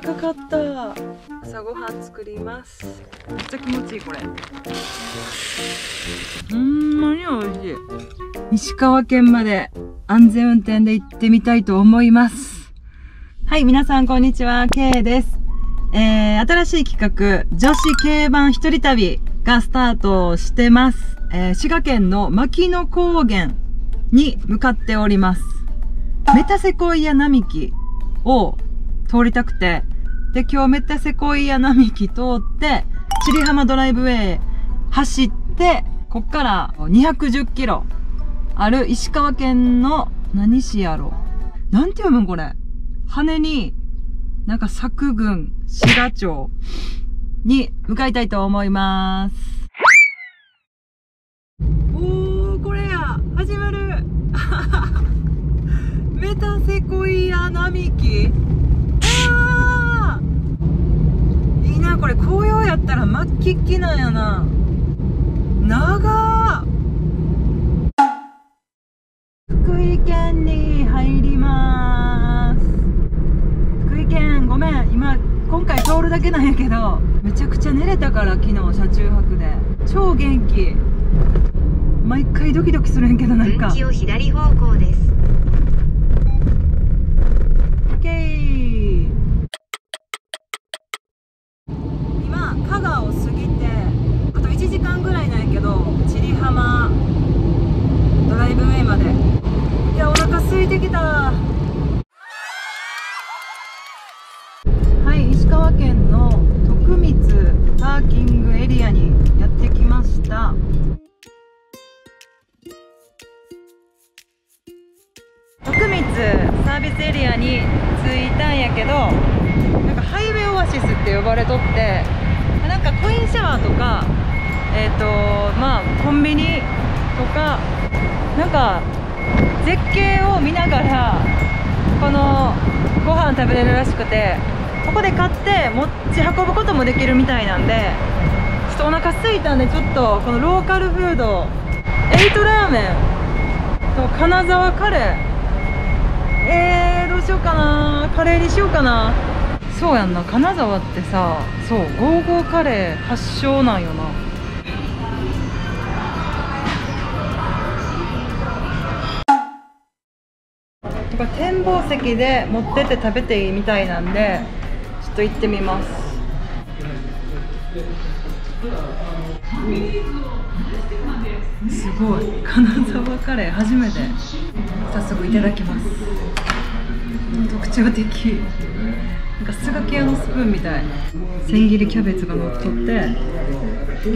たかかった。朝ごはん作ります。めっちゃ気持ちいいこれ。ほんまに美味しい。石川県まで安全運転で行ってみたいと思います。はい、皆さんこんにちは、 K です。新しい企画、女子軽バン一人旅がスタートしてます。滋賀県の牧野高原に向かっております。メタセコイア並木を通りたくて、で、今日メタセコイア並木通って、千里浜ドライブウェイ走って、こっから210キロある石川県の何市やろう。なんて読むんこれ。羽に、なんか佐久郡、滋賀町に向かいたいと思います。始まるメタセコイア並木。あーいいな、これ紅葉やったら真っ黄っ黄なんやな。長福井県に入ります。福井県ごめん、今回通るだけなんやけど、めちゃくちゃ寝れたから昨日車中泊で超元気。毎回ドキドキするんけど、なんか分岐を左方向です。 OK、 今香川を過ぎてあと1時間ぐらいなんやけど、千里浜ドライブウェイまで。いや、お腹空いてきた。はい、石川県の徳光パーキングエリアにやってきました。サービスエリアに着いたんやけど、なんかハイウェイオアシスって呼ばれとって、なんかコインシャワーとか、まあコンビニとか、なんか絶景を見ながらこのご飯食べれるらしくて、ここで買って持ち運ぶこともできるみたいなんで、ちょっとお腹空いたんで、ちょっとこのローカルフード8ラーメンと金沢カレー、どうしようかな、カレーにしようかな。そうやんな、金沢ってさ、そうゴーゴーカレー発祥なんよな。これ展望席で持ってって食べていいみたいなんで、ちょっと行ってみます。すごい、金沢カレー初めて。早速いただきます。特徴的、なんかスガキ屋のスプーンみたい。千切りキャベツが乗っとって結構ル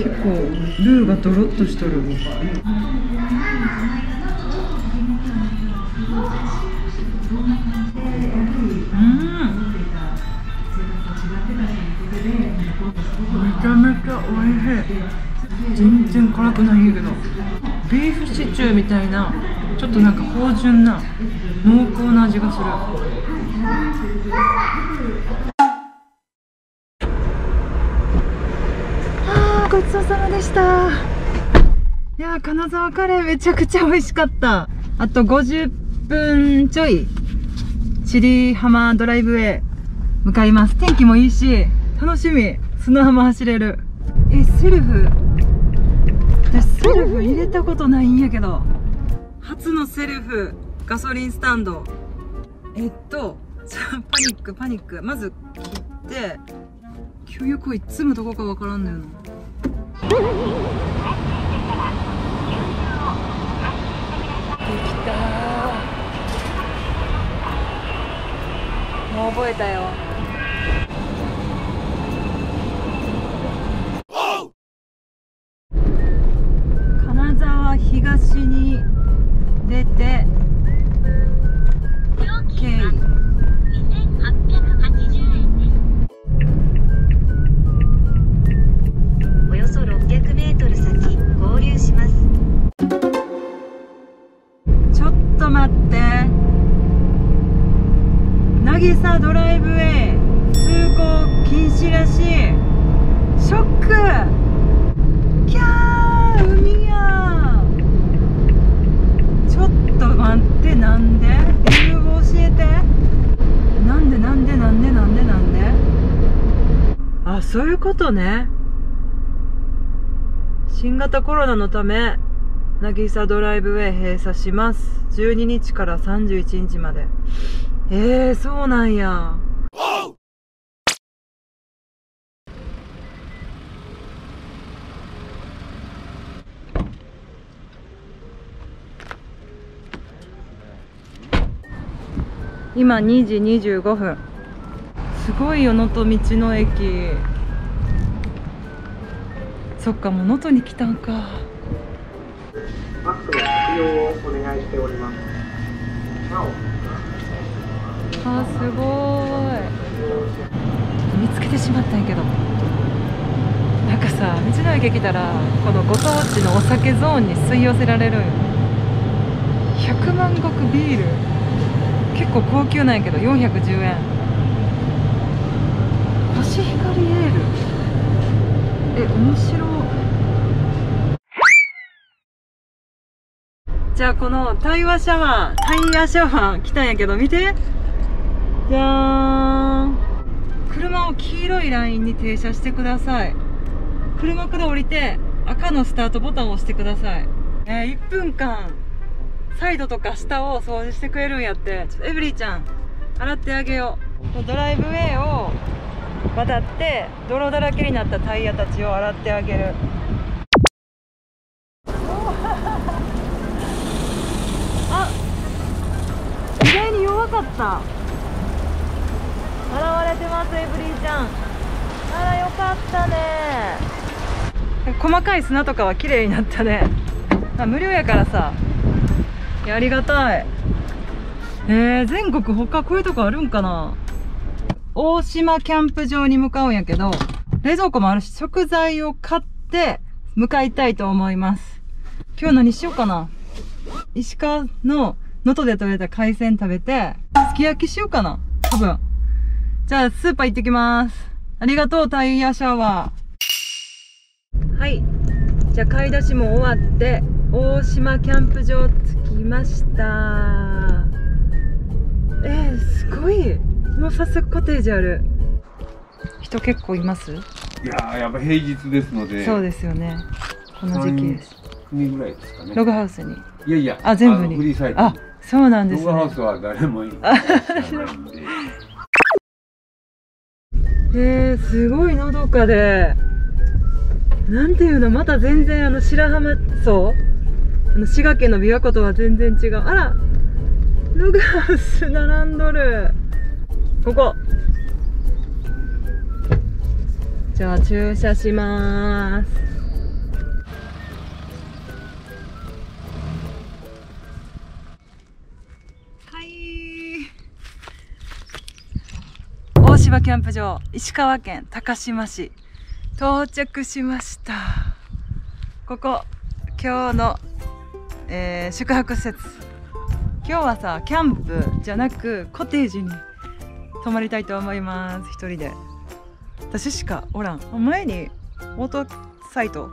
ーがドロッとしとる。めちゃめちゃ美味しい。全然辛くないんやけど、ビーフシチューみたいな、ちょっとなんか芳醇な濃厚な味がする。あー、ごちそうさまでした。いやー、金沢カレーめちゃくちゃ美味しかった。あと50分ちょい、千里浜ドライブへ向かいます。天気もいいし楽しみ、砂浜走れる。セルフ、私セルフ入れたことないんやけど、初のセルフガソリンスタンド。パニック。まず切って、給油口積むとこかわからんのよな。できたー。もう覚えたよ。金沢東に出て、およそ600メートル先合流します。ちょっと待って、渚ドライブウェイ通行禁止らしい。ショック。キャー、海や。ちょっと待って、なんで、理由を教えて。なんでなんでなんでなんでなんであ、そういうことね。新型コロナのため渚ドライブウェイ閉鎖します。12日から31日まで。そうなんや。今2時25分。すごいよ、能登道の駅。そっか、もう能登に来たんか。マスクの着用をお願いしております。あ、すごい。見つけてしまったんやけど、なんかさ、道の駅来たらこのご当地のお酒ゾーンに吸い寄せられるんよ。100万石ビール、結構高級なんやけど410円。コシヒカリエール、面白い。じゃあこのタイヤシャワー来たんやけど、見て、じゃーん。車を黄色いラインに停車してください。車から降りて赤のスタートボタンを押してください。1分間サイドとか下を掃除してくれるんやって。ちょっとエブリーちゃん洗ってあげよう。ドライブウェイを渡って泥だらけになったタイヤたちを洗ってあげる。あ、意外に弱かった。洗われてます、エブリーちゃん。あら、よかったね。細かい砂とかは綺麗になったね。無料やからさ、ありがたい。全国他こういうとこあるんかな。大島キャンプ場に向かうんやけど、冷蔵庫もあるし食材を買って向かいたいと思います。今日何しようかな。石川の能登で採れた海鮮食べてすき焼きしようかな、多分。じゃあスーパー行ってきます。ありがとう、タイヤシャワー。はい、じゃあ買い出しも終わって大島キャンプ場着きました。すごい、もう早速コテージある。人結構います。いやー、やっぱ平日ですので。そうですよね、この時期です。組ぐらいですかね、ログハウスに。いやいや、あ、全部にフリーサイト。あ、そうなんですね。ログハウスは誰もいないんで。すごいのどかで、なんていうの、また全然白浜荘、滋賀県の琵琶湖とは全然違う。あら、ログハウス並んどる。ここ、じゃあ駐車します。はい、大柴キャンプ場、石川県高島市到着しました。ここ今日の、宿泊施設。今日はさ、キャンプじゃなくコテージに泊まりたいと思います。一人で、私しかおらん。前にオートサイト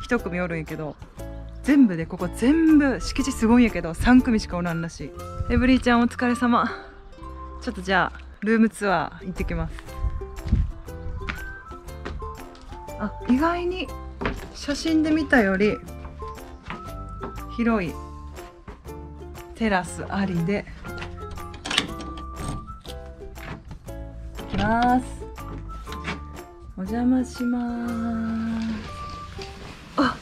一組おるんやけど、全部でここ全部敷地すごいんやけど3組しかおらんらしい。エブリーちゃんお疲れ様。ちょっとじゃあルームツアー行ってきます。あ、意外に写真で見たより広い。テラスありで行きます。お邪魔します。あ、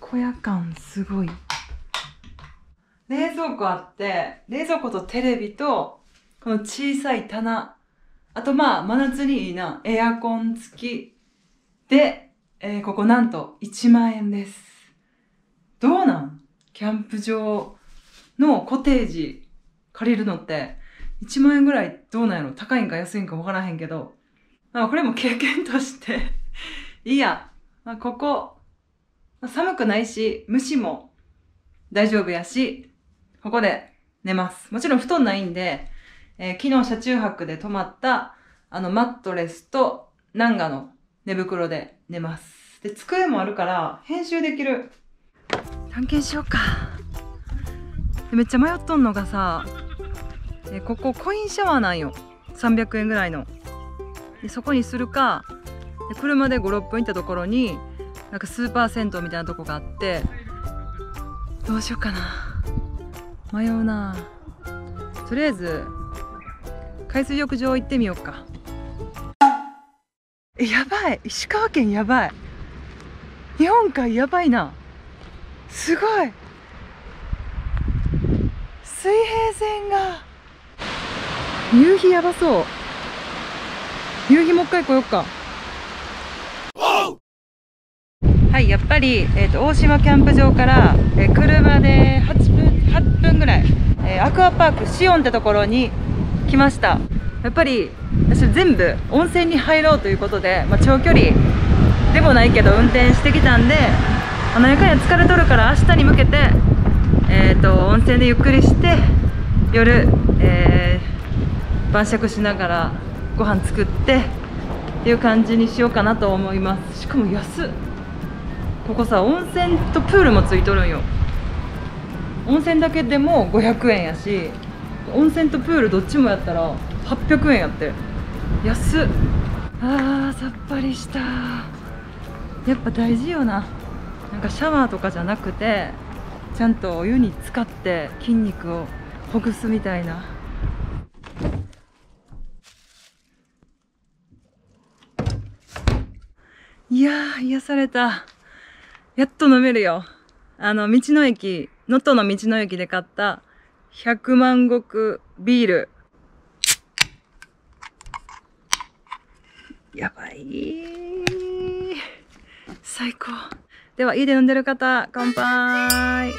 小屋感すごい。冷蔵庫あって、冷蔵庫とテレビとこの小さい棚。あとまあ、真夏にいいな。エアコン付き。で、ここなんと1万円です。どうなん？キャンプ場のコテージ借りるのって1万円ぐらいどうなんやろ？高いんか安いんかわからへんけど。まあ、これも経験として。いいや。まあ、ここ、寒くないし、虫も大丈夫やし、ここで寝ます。もちろん布団ないんで、昨日車中泊で泊まったマットレスとナンガの寝袋で寝ます。で、机もあるから編集できる。探検しようか。で、めっちゃ迷っとんのがさ、ここコインシャワーなんよ。300円ぐらいの。でそこにするか、車で5、6分行ったところになんかスーパー銭湯みたいなとこがあって、どうしようかな、迷うな。とりあえず海水浴場行ってみようか。やばい、石川県やばい、日本海やばいな、すごい水平線が、夕日やばそう。夕日もう一回来よっか。はい、やっぱり、大島キャンプ場から、車で8分ぐらい、アクアパークシオンってところに来ました。やっぱり私全部温泉に入ろうということで、まあ、長距離でもないけど運転してきたんで、何回も疲れとるから明日に向けて、温泉でゆっくりして夜、晩酌しながらご飯作ってっていう感じにしようかなと思います。しかも安っ。ここさ、温泉とプールもついとるんよ。温泉だけでも500円やし、温泉とプールどっちもやったら800円やって、安っ。あー、さっぱりした。やっぱ大事よな、なんかシャワーとかじゃなくてちゃんとお湯に浸かって筋肉をほぐすみたいな。いやー、癒された。やっと飲めるよ。道の駅、能登の道の駅で買った100万石ビール。やばい。最高。では、家で飲んでる方、乾杯。あー、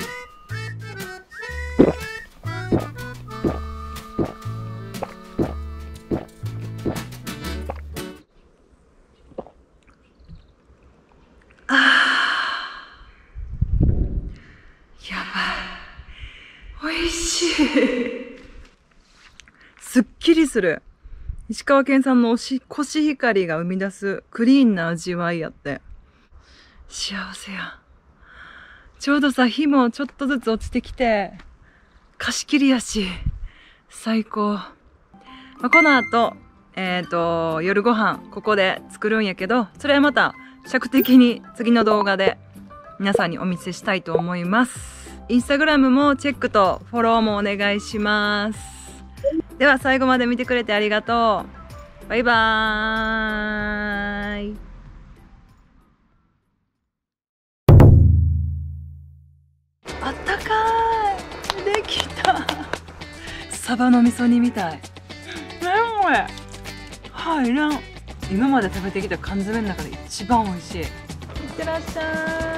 やばい。おいしい。すっきりする。石川県産のコシヒカリが生み出すクリーンな味わいやって。幸せや。ちょうどさ、日もちょっとずつ落ちてきて、貸し切りやし、最高。まあ、この後、夜ご飯、ここで作るんやけど、それはまた、尺的に次の動画で皆さんにお見せしたいと思います。インスタグラムもチェックとフォローもお願いします。では最後まで見てくれてありがとう。バイバーイ。あったかーい。できた。サバの味噌煮みたい。何これ。はいらん。今まで食べてきた缶詰の中で一番美味しい。いってらっしゃい。